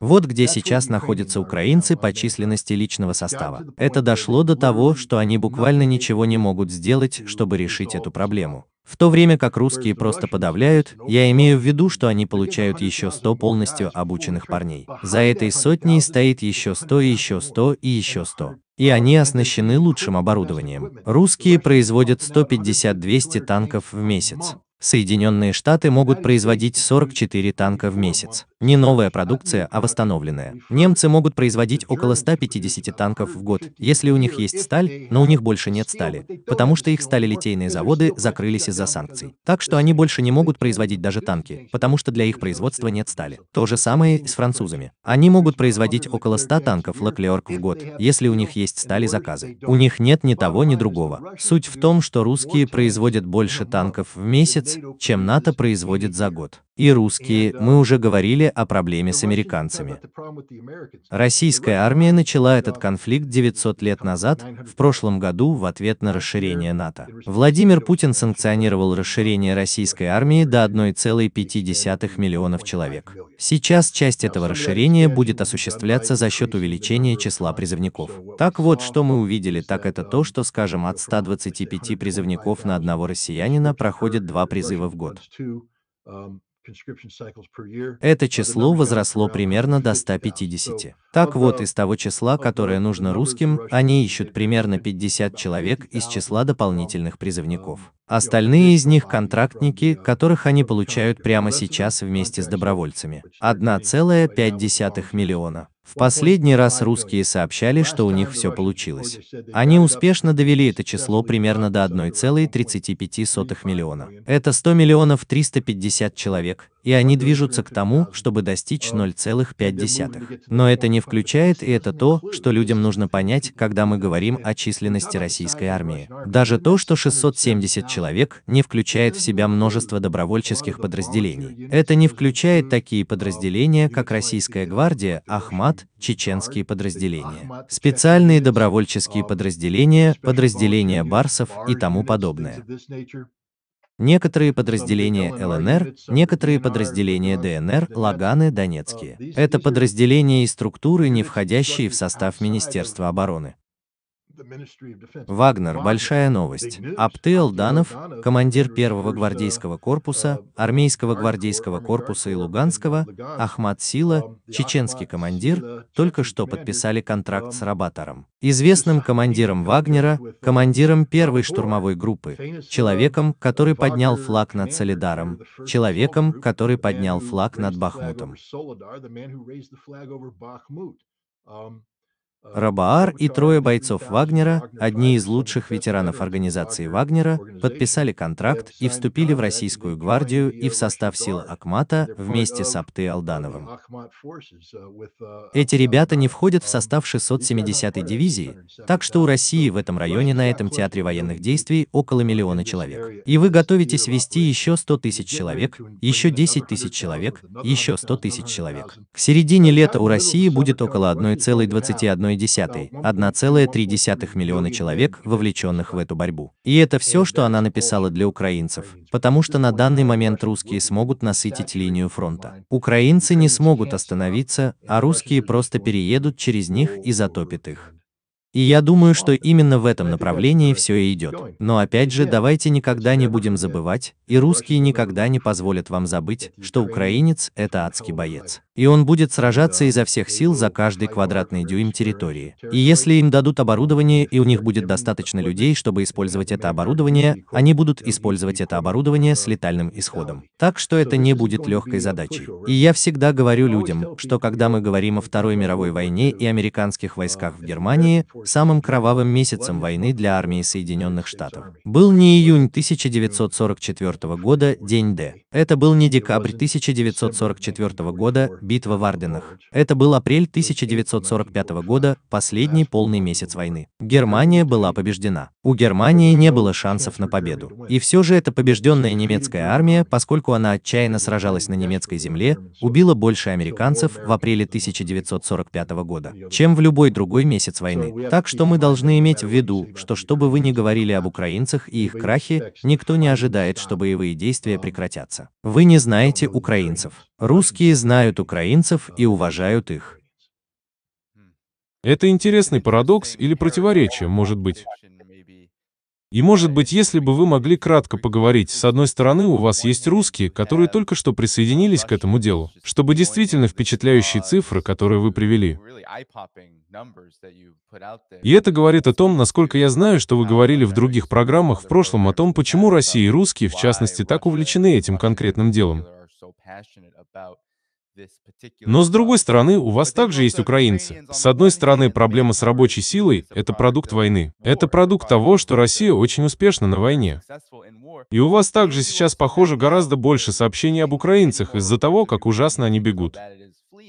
Вот где сейчас находятся украинцы по численности личного состава. Это дошло до того, что они буквально ничего не могут сделать, чтобы решить эту проблему. В то время как русские просто подавляют, я имею в виду, что они получают еще 100 полностью обученных парней. За этой сотней стоит еще 100 и еще 100 и еще 100. И они оснащены лучшим оборудованием. Русские производят 150-200 танков в месяц. Соединенные Штаты могут производить 44 танка в месяц. Не новая продукция, а восстановленная. Немцы могут производить около 150 танков в год, если у них есть сталь, но у них больше нет стали, потому что их сталелитейные заводы закрылись из-за санкций. Так что они больше не могут производить даже танки, потому что для их производства нет стали. То же самое и с французами. Они могут производить около 100 танков Leclerc в год, если у них есть стали заказы. У них нет ни того, ни другого. Суть в том, что русские производят больше танков в месяц, чем НАТО производит за год. И русские, мы уже говорили о проблеме с американцами. Российская армия начала этот конфликт 900 лет назад, в прошлом году, в ответ на расширение НАТО. Владимир Путин санкционировал расширение российской армии до 1,5 миллионов человек. Сейчас часть этого расширения будет осуществляться за счет увеличения числа призывников. Так вот, что мы увидели, так это то, что, скажем, от 125 призывников на одного россиянина проходит 2 призыва в год. Это число возросло примерно до 150. Так вот, из того числа, которое нужно русским, они ищут примерно 50 человек из числа дополнительных призывников. Остальные из них контрактники, которых они получают прямо сейчас вместе с добровольцами. 1,5 миллиона. В последний раз русские сообщали, что у них все получилось. Они успешно довели это число примерно до 1,35 миллиона. Это 100 миллионов 350 человек, и они движутся к тому, чтобы достичь 0,5. Но это не включает, и это то, что людям нужно понять, когда мы говорим о численности российской армии. Даже то, что 670 человек не включает в себя множество добровольческих подразделений. Это не включает такие подразделения, как Российская гвардия, Ахмад, чеченские подразделения, специальные добровольческие подразделения, подразделения барсов и тому подобное. Некоторые подразделения ЛНР, некоторые подразделения ДНР, Лаганы, Донецкие. Это подразделения и структуры, не входящие в состав Министерства обороны. Вагнер, большая новость. Апты Алданов, командир 1-го гвардейского корпуса, армейского гвардейского корпуса и Луганского, Ахмад Сила, чеченский командир, только что подписали контракт с Рабатором, известным командиром Вагнера, командиром 1-й штурмовой группы, человеком, который поднял флаг над Солидаром, человеком, который поднял флаг над Бахмутом. Рабаар и 3 бойцов Вагнера, одни из лучших ветеранов организации Вагнера, подписали контракт и вступили в Российскую гвардию и в состав сил Ахмата вместе с Апты Алдановым. Эти ребята не входят в состав 670-й дивизии, так что у России в этом районе, на этом театре военных действий, около миллиона человек. И вы готовитесь ввести еще 100 тысяч человек, еще 10 тысяч человек, еще 100 тысяч человек. К середине лета у России будет около 1,3 миллиона человек, вовлеченных в эту борьбу. И это все, что она написала для украинцев, потому что на данный момент русские смогут насытить линию фронта. Украинцы не смогут остановиться, а русские просто переедут через них и затопят их. И я думаю, что именно в этом направлении все и идет. Но опять же, давайте никогда не будем забывать, и русские никогда не позволят вам забыть, что украинец – это адский боец. И он будет сражаться изо всех сил за каждый квадратный дюйм территории. И если им дадут оборудование, и у них будет достаточно людей, чтобы использовать это оборудование, они будут использовать это оборудование с летальным исходом. Так что это не будет легкой задачей. И я всегда говорю людям, что когда мы говорим о Второй мировой войне и американских войсках в Германии, самым кровавым месяцем войны для армии Соединенных Штатов был не июнь 1944 года, день Д. Это был не декабрь 1944 года, битва в Арденнах. Это был апрель 1945 года, последний полный месяц войны. Германия была побеждена. У Германии не было шансов на победу. И все же эта побежденная немецкая армия, поскольку она отчаянно сражалась на немецкой земле, убила больше американцев в апреле 1945 года, чем в любой другой месяц войны. Так что мы должны иметь в виду, что чтобы вы ни говорили об украинцах и их крахе, никто не ожидает, что боевые действия прекратятся. Вы не знаете украинцев. Русские знают украинцев. украинцев и уважают их. Это интересный парадокс или противоречие, может быть. И может быть, если бы вы могли кратко поговорить, с одной стороны, у вас есть русские, которые только что присоединились к этому делу, чтобы действительно впечатляющие цифры, которые вы привели. И это говорит о том, насколько я знаю, что вы говорили в других программах в прошлом о том, почему Россия и русские, в частности, так увлечены этим конкретным делом. Но с другой стороны, у вас также есть украинцы. С одной стороны, проблема с рабочей силой — это продукт войны. Это продукт того, что Россия очень успешна на войне. И у вас также сейчас, похоже, гораздо больше сообщений об украинцах из-за того, как ужасно они бегут.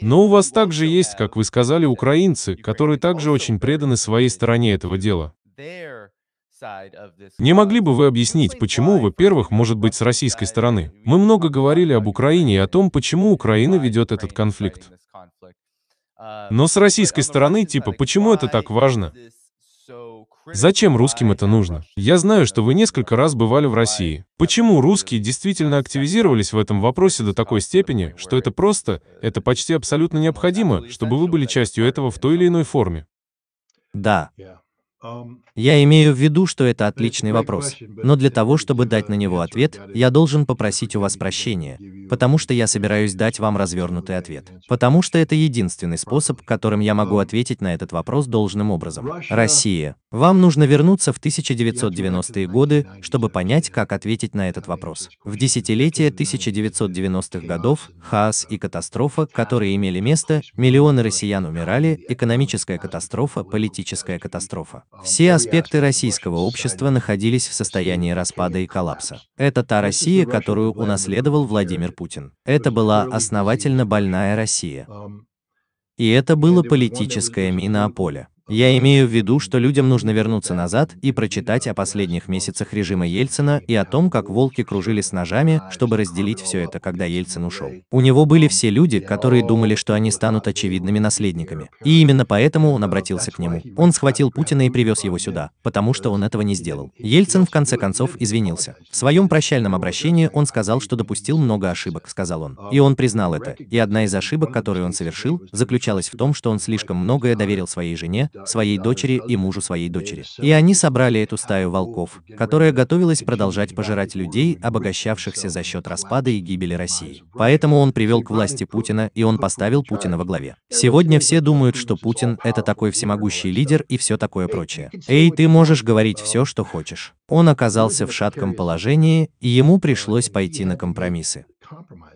Но у вас также есть, как вы сказали, украинцы, которые также очень преданы своей стороне этого дела. Не могли бы вы объяснить, почему, во-первых, может быть, с российской стороны? Мы много говорили об Украине и о том, почему Украина ведет этот конфликт. Но с российской стороны, типа, почему это так важно? Зачем русским это нужно? Я знаю, что вы несколько раз бывали в России. Почему русские действительно активизировались в этом вопросе до такой степени, что это просто, это почти абсолютно необходимо, чтобы вы были частью этого в той или иной форме? Да. Я имею в виду, что это отличный вопрос, но для того, чтобы дать на него ответ, я должен попросить у вас прощения, потому что я собираюсь дать вам развернутый ответ. Потому что это единственный способ, которым я могу ответить на этот вопрос должным образом. Россия. Вам нужно вернуться в 1990-е годы, чтобы понять, как ответить на этот вопрос. В десятилетие 1990-х годов хаос и катастрофа, которые имели место, миллионы россиян умирали, экономическая катастрофа, политическая катастрофа. Все аспекты российского общества находились в состоянии распада и коллапса. Это та Россия, которую унаследовал Владимир Путин. Это была основательно больная Россия. И это было политическое минное поле. Я имею в виду, что людям нужно вернуться назад и прочитать о последних месяцах режима Ельцина и о том, как волки кружили с ножами, чтобы разделить все это, когда Ельцин ушел. У него были все люди, которые думали, что они станут очевидными наследниками. И именно поэтому он обратился к нему. Он схватил Путина и привез его сюда, потому что он этого не сделал. Ельцин, в конце концов, извинился. В своем прощальном обращении он сказал, что допустил много ошибок, сказал он. И он признал это. И одна из ошибок, которую он совершил, заключалась в том, что он слишком многое доверил своей жене, своей дочери и мужу своей дочери. И они собрали эту стаю волков, которая готовилась продолжать пожирать людей, обогащавшихся за счет распада и гибели России. Поэтому он привел к власти Путина, и он поставил Путина во главе. Сегодня все думают, что Путин – это такой всемогущий лидер и все такое прочее. Эй, ты можешь говорить все, что хочешь. Он оказался в шатком положении, и ему пришлось пойти на компромиссы.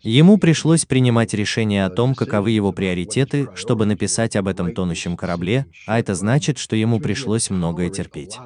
Ему пришлось принимать решение о том, каковы его приоритеты, чтобы написать об этом тонущем корабле, а это значит, что ему пришлось многое терпеть.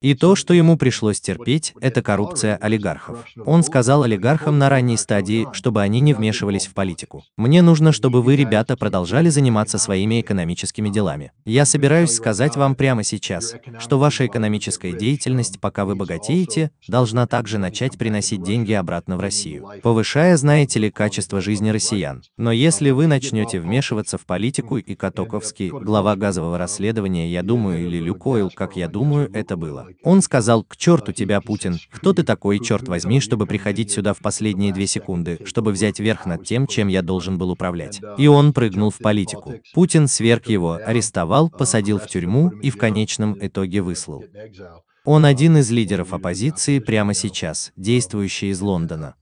И то, что ему пришлось терпеть, это коррупция олигархов. Он сказал олигархам на ранней стадии, чтобы они не вмешивались в политику. Мне нужно, чтобы вы, ребята, продолжали заниматься своими экономическими делами. Я собираюсь сказать вам прямо сейчас, что ваша экономическая деятельность, пока вы богатеете, должна также начать приносить деньги обратно в Россию, повышая, знаете ли, качество жизни россиян. Но если вы начнете вмешиваться в политику, и Ходорковский, глава газового расследования, я думаю, или Люкойл, как я думаю, это было. Он сказал: «К черту тебя, Путин, кто ты такой, черт возьми, чтобы приходить сюда в последние 2 секунды, чтобы взять верх над тем, чем я должен был управлять». И он прыгнул в политику. Путин сверг его, арестовал, посадил в тюрьму и в конечном итоге выслал. Он один из лидеров оппозиции прямо сейчас, действующий из Лондона.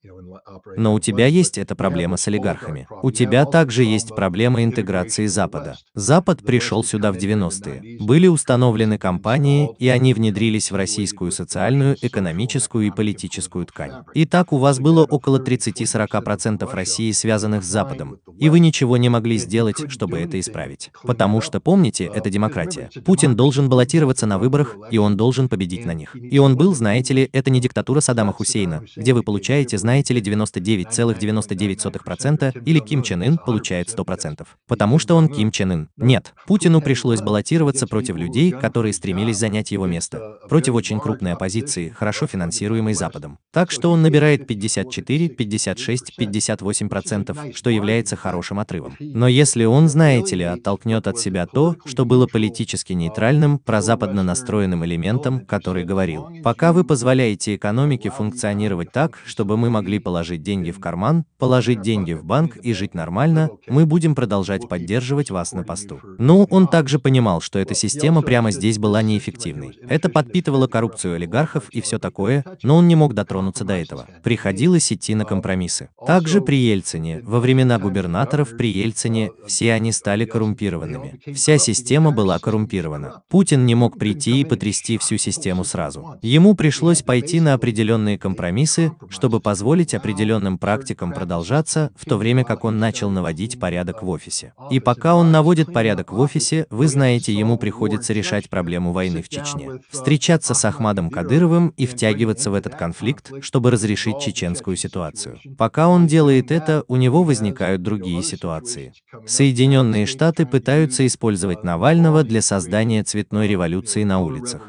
Но у тебя есть эта проблема с олигархами. У тебя также есть проблема интеграции Запада. Запад пришел сюда в 90-е. Были установлены компании, и они внедрились в российскую социальную, экономическую и политическую ткань. И так у вас было около 30–40% России, связанных с Западом, и вы ничего не могли сделать, чтобы это исправить. Потому что, помните, это демократия. Путин должен баллотироваться на выборах, и он должен победить на них. И он был, знаете ли, это не диктатура Саддама Хусейна, где вы получаете, знаете ли, 99,99%, или Ким Чен Ын получает 100%. Потому что он Ким Чен Ын. Нет. Путину пришлось баллотироваться против людей, которые стремились занять его место. Против очень крупной оппозиции, хорошо финансируемой Западом. Так что он набирает 54, 56, 58%, что является хорошим отрывом. Но если он, знаете ли, оттолкнет от себя то, что было политически нейтральным, прозападно настроенным элементом, который говорил: пока вы позволяете экономике функционировать так, чтобы мы могли положить деньги в карман, положить деньги в банк и жить нормально, мы будем продолжать поддерживать вас на посту. Ну, он также понимал, что эта система прямо здесь была неэффективной. Это подпитывало коррупцию олигархов и все такое, но он не мог дотронуться до этого. Приходилось идти на компромиссы. Также при Ельцине, во времена губернаторов при Ельцине, все они стали коррумпированными. Вся система была коррумпирована. Путин не мог прийти и потрясти всю систему сразу. Ему пришлось пойти на определенные компромиссы, чтобы позволить определенным практикам продолжаться, в то время как он начал наводить порядок в офисе. И пока он наводит порядок в офисе, вы знаете, ему приходится решать проблему войны в Чечне. Встречаться с Ахмадом Кадыровым и втягиваться в этот конфликт, чтобы разрешить чеченскую ситуацию. Пока он делает это, у него возникают другие ситуации. Соединенные Штаты пытаются использовать Навального для создания цветной революции на улицах.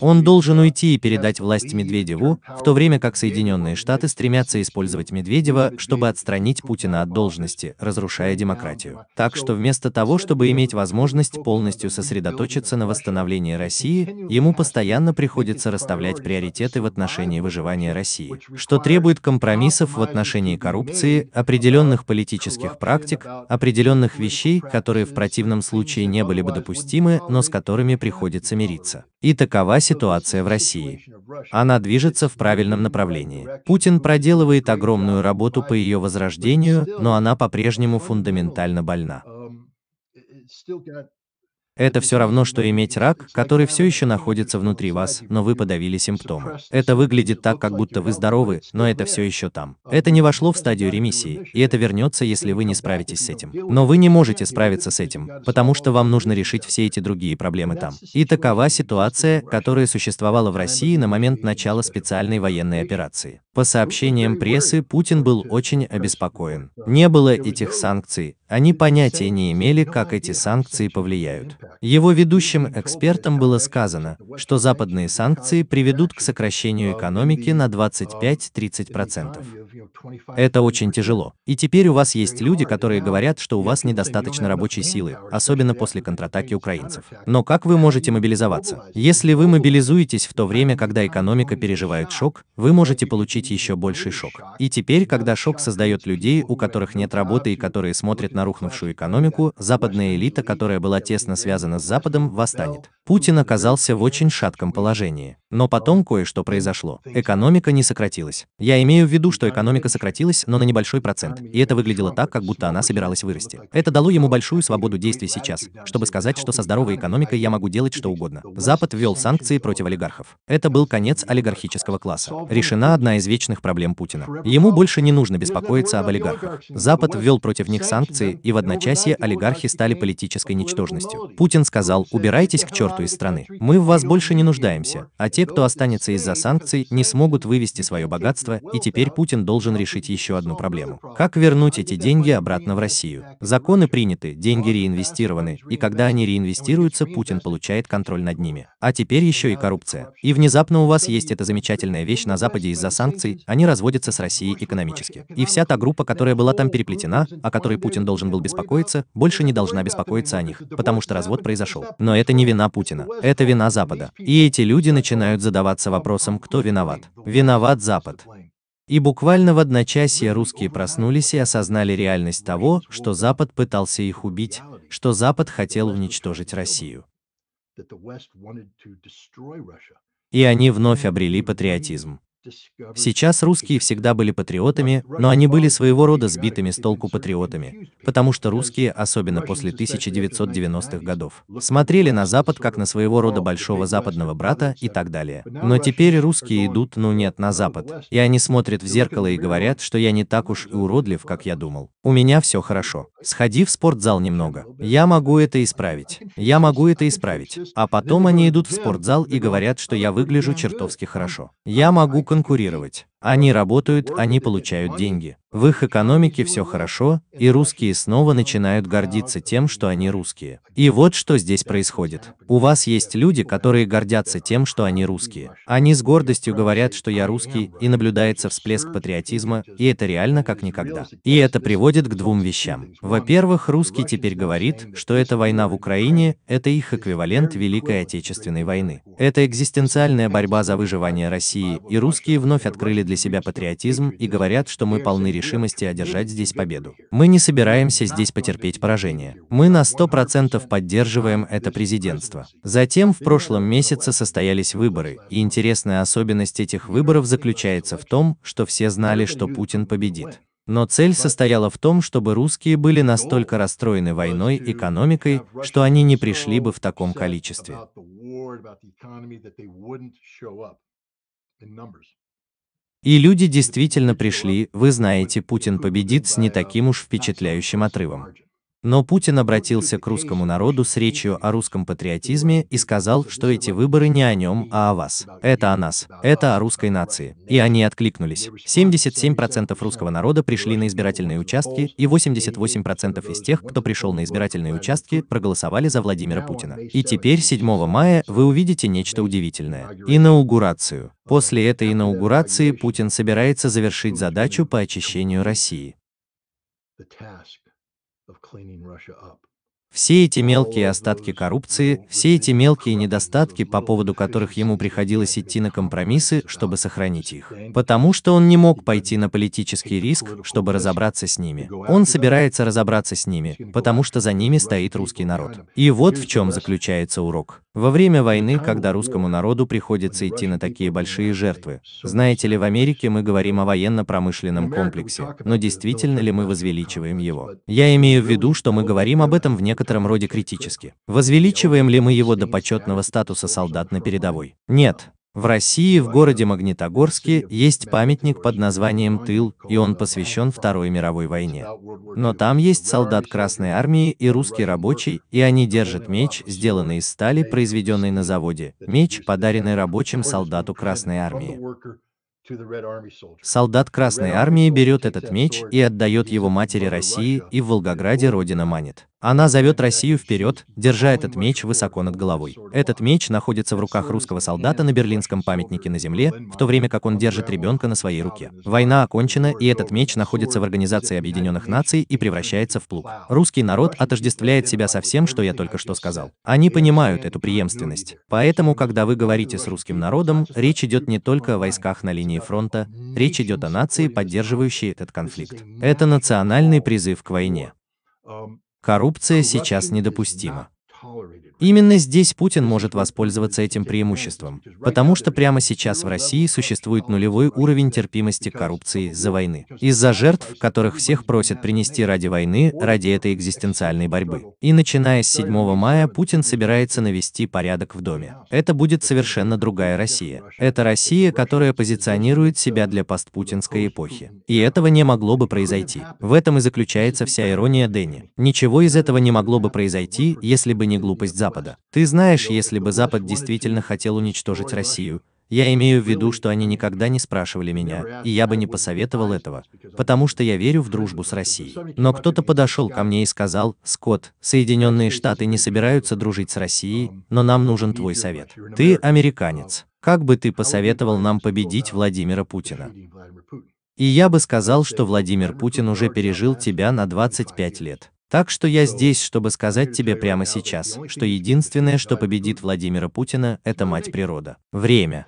Он должен уйти и передать власть Медведеву, в то время как Соединенные Штаты стремятся использовать Медведева, чтобы отстранить Путина от должности, разрушая демократию. Так что вместо того, чтобы иметь возможность полностью сосредоточиться на восстановлении России, ему постоянно приходится расставлять приоритеты в отношении выживания России, что требует компромиссов в отношении коррупции, определенных политических практик, определенных вещей, которые в противном случае не были бы допустимы, но с которыми приходится мириться. И такова ситуация в России. Она движется в правильном направлении. Путин проделывает огромную работу по ее возрождению, но она по-прежнему фундаментально больна. Это все равно, что иметь рак, который все еще находится внутри вас, но вы подавили симптомы. Это выглядит так, как будто вы здоровы, но это все еще там. Это не вошло в стадию ремиссии, и это вернется, если вы не справитесь с этим. Но вы не можете справиться с этим, потому что вам нужно решить все эти другие проблемы там. И такова ситуация, которая существовала в России на момент начала специальной военной операции. По сообщениям прессы, Путин был очень обеспокоен. Не было этих санкций, они понятия не имели, как эти санкции повлияют. Его ведущим экспертам было сказано, что западные санкции приведут к сокращению экономики на 25–30%. Это очень тяжело. И теперь у вас есть люди, которые говорят, что у вас недостаточно рабочей силы, особенно после контратаки украинцев. Но как вы можете мобилизоваться? Если вы мобилизуетесь в то время, когда экономика переживает шок, вы можете получить еще больший шок. И теперь, когда шок создает людей, у которых нет работы и которые смотрят на рухнувшую экономику, западная элита, которая была тесно связана с Западом, восстанет. Путин оказался в очень шатком положении. Но потом кое-что произошло. Экономика не сократилась. Я имею в виду, что экономика сократилась, но на небольшой процент. И это выглядело так, как будто она собиралась вырасти. Это дало ему большую свободу действий сейчас, чтобы сказать, что со здоровой экономикой я могу делать что угодно. Запад ввел санкции против олигархов. Это был конец олигархического класса. Решена одна из вечных проблем Путина. Ему больше не нужно беспокоиться об олигархах. Запад ввел против них санкции, и в одночасье олигархи стали политической ничтожностью. Путин сказал: убирайтесь к черту из страны. Мы в вас больше не нуждаемся, а те, кто останется из-за санкций, не смогут вывести свое богатство, и теперь Путин должен решить еще одну проблему. Как вернуть эти деньги обратно в Россию? Законы приняты, деньги реинвестированы, и когда они реинвестируются, Путин получает контроль над ними. А теперь еще и коррупция. И внезапно у вас есть эта замечательная вещь на Западе из-за санкций, они разводятся с Россией экономически. И вся та группа, которая была там переплетена, о которой Путин должен был беспокоиться, больше не должна беспокоиться о них, потому что развод произошел. Но это не вина Путина. Это вина Запада. И эти люди начинают задаваться вопросом, кто виноват. Виноват Запад. И буквально в одночасье русские проснулись и осознали реальность того, что Запад пытался их убить, что Запад хотел уничтожить Россию. И они вновь обрели патриотизм. Сейчас русские всегда были патриотами, но они были своего рода сбитыми с толку патриотами, потому что русские, особенно после 1990-х годов, смотрели на Запад как на своего рода большого западного брата и так далее. Но теперь русские идут, ну нет, на Запад, и они смотрят в зеркало и говорят, что я не так уж и уродлив, как я думал. У меня все хорошо. Сходи в спортзал немного. Я могу это исправить. Я могу это исправить. А потом они идут в спортзал и говорят, что я выгляжу чертовски хорошо. Я могу конкурировать. Они работают, они получают деньги. В их экономике все хорошо, и русские снова начинают гордиться тем, что они русские. И вот что здесь происходит. У вас есть люди, которые гордятся тем, что они русские. Они с гордостью говорят, что я русский, и наблюдается всплеск патриотизма, и это реально как никогда. И это приводит к двум вещам. Во-первых, русский теперь говорит, что эта война в Украине – это их эквивалент Великой Отечественной войны. Это экзистенциальная борьба за выживание России, и русские вновь открыли для себя патриотизм и говорят, что мы полны решимости одержать здесь победу. Мы не собираемся здесь потерпеть поражение. Мы на 100% поддерживаем это президентство. Затем в прошлом месяце состоялись выборы, и интересная особенность этих выборов заключается в том, что все знали, что Путин победит. Но цель состояла в том, чтобы русские были настолько расстроены войной, экономикой, что они не пришли бы в таком количестве. И люди действительно пришли, вы знаете, Путин победит с не таким уж впечатляющим отрывом. Но Путин обратился к русскому народу с речью о русском патриотизме и сказал, что эти выборы не о нем, а о вас. Это о нас. Это о русской нации. И они откликнулись. 77% русского народа пришли на избирательные участки, и 88% из тех, кто пришел на избирательные участки, проголосовали за Владимира Путина. И теперь, 7 мая, вы увидите нечто удивительное. Инаугурацию. После этой инаугурации Путин собирается завершить задачу по очищению России. Все эти мелкие остатки коррупции, все эти мелкие недостатки, по поводу которых ему приходилось идти на компромиссы, чтобы сохранить их. Потому что он не мог пойти на политический риск, чтобы разобраться с ними. Он собирается разобраться с ними, потому что за ними стоит русский народ. И вот в чем заключается урок. Во время войны, когда русскому народу приходится идти на такие большие жертвы. Знаете ли, в Америке мы говорим о военно-промышленном комплексе, но действительно ли мы возвеличиваем его? Я имею в виду, что мы говорим об этом в некотором роде критически. Возвеличиваем ли мы его до почетного статуса солдат на передовой? Нет. В России, в городе Магнитогорске, есть памятник под названием «Тыл», и он посвящен Второй мировой войне. Но там есть солдат Красной Армии и русский рабочий, и они держат меч, сделанный из стали, произведенный на заводе, меч, подаренный рабочим солдату Красной Армии. Солдат Красной Армии берет этот меч и отдает его матери России, и в Волгограде Родина манит. Она зовет Россию вперед, держа этот меч высоко над головой. Этот меч находится в руках русского солдата на берлинском памятнике на земле, в то время как он держит ребенка на своей руке. Война окончена, и этот меч находится в Организации Объединенных Наций и превращается в плуг. Русский народ отождествляет себя со всем, что я только что сказал. Они понимают эту преемственность. Поэтому, когда вы говорите с русским народом, речь идет не только о войсках на линии фронта, речь идет о нации, поддерживающей этот конфликт. Это национальный призыв к войне. Коррупция сейчас недопустима. Именно здесь Путин может воспользоваться этим преимуществом, потому что прямо сейчас в России существует нулевой уровень терпимости к коррупции из-за войны. Из-за жертв, которых всех просят принести ради войны, ради этой экзистенциальной борьбы. И начиная с 7 мая Путин собирается навести порядок в доме. Это будет совершенно другая Россия. Это Россия, которая позиционирует себя для постпутинской эпохи. И этого не могло бы произойти. В этом и заключается вся ирония Дэнни. Ничего из этого не могло бы произойти, если бы не глупость Запада. Ты знаешь, если бы Запад действительно хотел уничтожить Россию, я имею в виду, что они никогда не спрашивали меня, и я бы не посоветовал этого, потому что я верю в дружбу с Россией. Но кто-то подошел ко мне и сказал: «Скотт, Соединенные Штаты не собираются дружить с Россией, но нам нужен твой совет. Ты американец. Как бы ты посоветовал нам победить Владимира Путина?» И я бы сказал, что Владимир Путин уже пережил тебя на 25 лет. Так что я здесь, чтобы сказать тебе прямо сейчас, что единственное, что победит Владимира Путина, это мать природа. Время.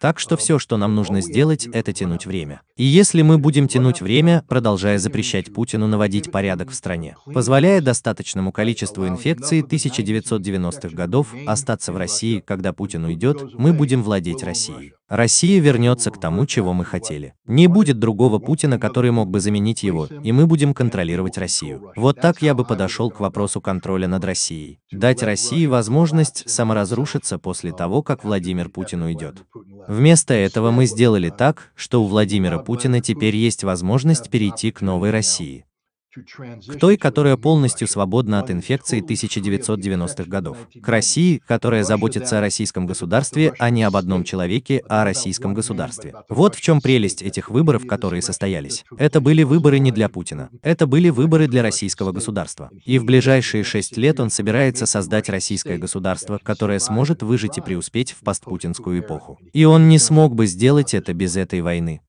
Так что все, что нам нужно сделать, это тянуть время. И если мы будем тянуть время, продолжая запрещать Путину наводить порядок в стране, позволяя достаточному количеству инфекций 1990-х годов остаться в России, когда Путин уйдет, мы будем владеть Россией. Россия вернется к тому, чего мы хотели. Не будет другого Путина, который мог бы заменить его, и мы будем контролировать Россию. Вот так я бы подошел к вопросу контроля над Россией. Дать России возможность саморазрушиться после того, как Владимир Путин уйдет. Вместо этого мы сделали так, что у Владимира Путина теперь есть возможность перейти к новой России. к той, которая полностью свободна от инфекции 1990-х годов, к России, которая заботится о российском государстве, а не об одном человеке, а о российском государстве. Вот в чем прелесть этих выборов, которые состоялись. Это были выборы не для Путина, это были выборы для российского государства. И в ближайшие 6 лет он собирается создать российское государство, которое сможет выжить и преуспеть в постпутинскую эпоху. И он не смог бы сделать это без этой войны.